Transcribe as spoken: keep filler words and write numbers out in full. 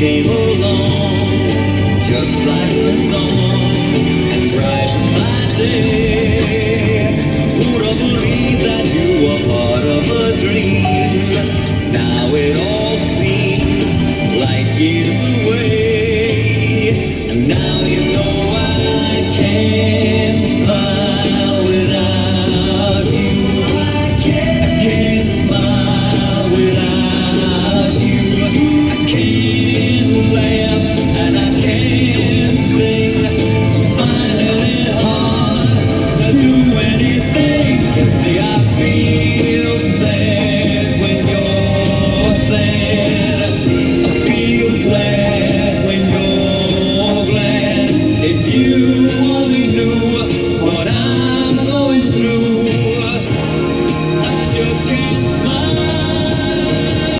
came along, just like the songs, and brightened my day. Would have believed that you were part of a dream. Now it all seems like years away, and now you know I can't smile without you. I can't, I can't smile without you. I feel sad when you're sad.